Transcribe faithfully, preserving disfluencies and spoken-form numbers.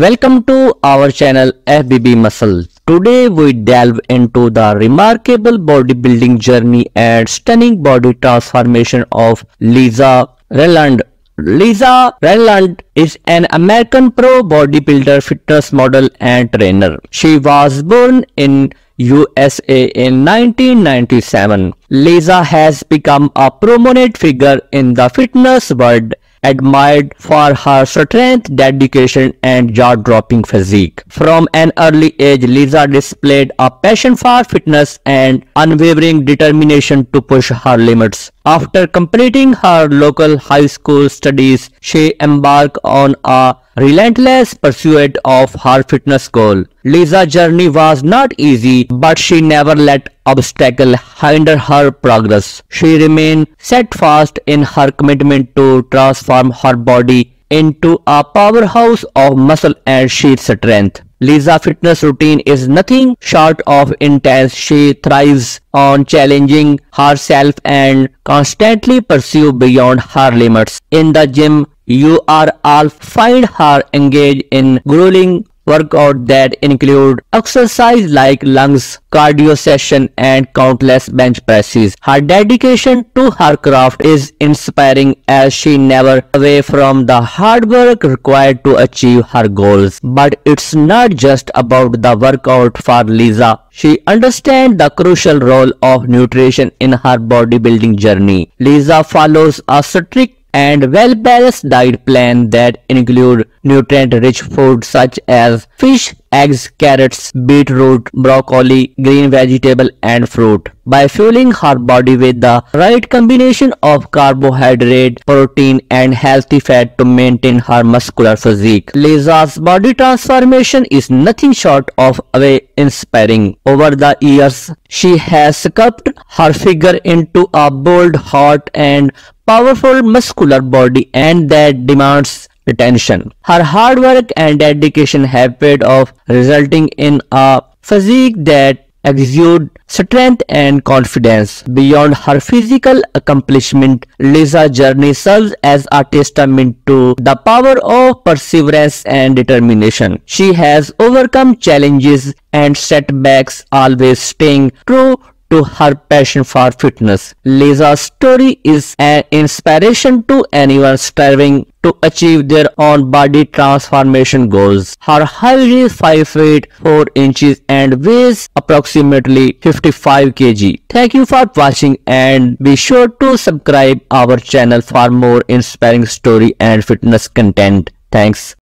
Welcome to our channel F B B Muscles. Today we delve into the remarkable bodybuilding journey and stunning body transformation of Lisa Renlund. Lisa Renlund is an American pro bodybuilder, fitness model and trainer. She was born in U S A in nineteen ninety-seven. Lisa has become a prominent figure in the fitness world, admired for her strength, dedication and jaw-dropping physique. From an early age, Lisa displayed a passion for fitness and unwavering determination to push her limits. After completing her local high school studies, she embarked on a relentless pursuit of her fitness goal. Lisa's journey was not easy, but she never let obstacles hinder her progress. She remained steadfast in her commitment to transform her body into a powerhouse of muscle and sheer strength. Lisa's fitness routine is nothing short of intense. She thrives on challenging herself and constantly pursues beyond her limits. In the gym, you are all find her engaged in grueling workouts that include exercise like lunges, cardio session and countless bench presses. Her dedication to her craft is inspiring as she never away from the hard work required to achieve her goals. But it's not just about the workout for Lisa. She understands the crucial role of nutrition in her bodybuilding journey. Lisa follows a strict and well-balanced diet plan that include nutrient-rich foods such as fish, eggs, carrots, beetroot, broccoli, green vegetable and fruit. By fueling her body with the right combination of carbohydrate, protein and healthy fat to maintain her muscular physique, Lisa's body transformation is nothing short of awe-inspiring. Over the years, she has sculpted her figure into a bold, hot and powerful muscular body and that demands attention. Her hard work and dedication have paid off, resulting in a physique that exudes strength and confidence. Beyond her physical accomplishment, Lisa's journey serves as a testament to the power of perseverance and determination. She has overcome challenges and setbacks, always staying true to her passion for fitness. Lisa's story is an inspiration to anyone striving to achieve their own body transformation goals. Her height is five feet four inches and weighs approximately fifty-five kilograms. Thank you for watching and be sure to subscribe our channel for more inspiring story and fitness content. Thanks.